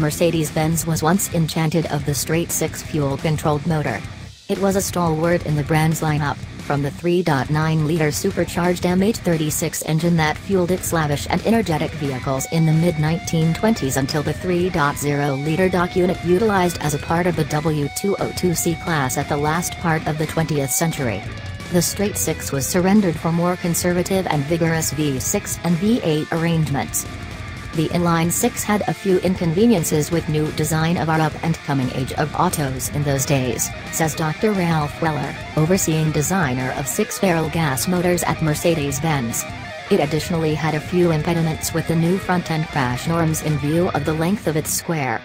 Mercedes-Benz was once enchanted of the straight-six fuel-controlled motor. It was a stalwart in the brand's lineup, from the 3.9-liter supercharged M836 engine that fueled its lavish and energetic vehicles in the mid-1920s until the 3.0-liter DOC unit utilized as a part of the W202 C-Class at the last part of the 20th century. The straight-six was surrendered for more conservative and vigorous V6 and V8 arrangements. The inline-six had a few inconveniences with new design of our up-and-coming age of autos in those days, says Dr. Ralph Weller, overseeing designer of six-barrel gas motors at Mercedes-Benz. It additionally had a few impediments with the new front-end crash norms in view of the length of its square.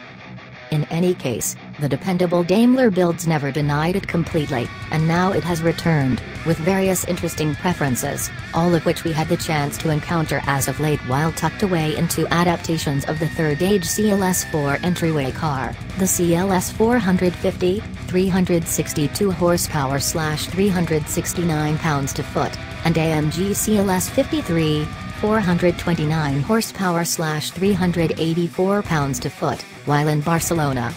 In any case, the dependable Daimler builds never denied it completely, and now it has returned, with various interesting preferences, all of which we had the chance to encounter as of late while tucked away into adaptations of the third-age CLS 4 entryway car, the CLS 450, 362 horsepower/369 pounds-to-foot, and AMG CLS 53, 429 horsepower/384 pounds-to-foot, while in Barcelona,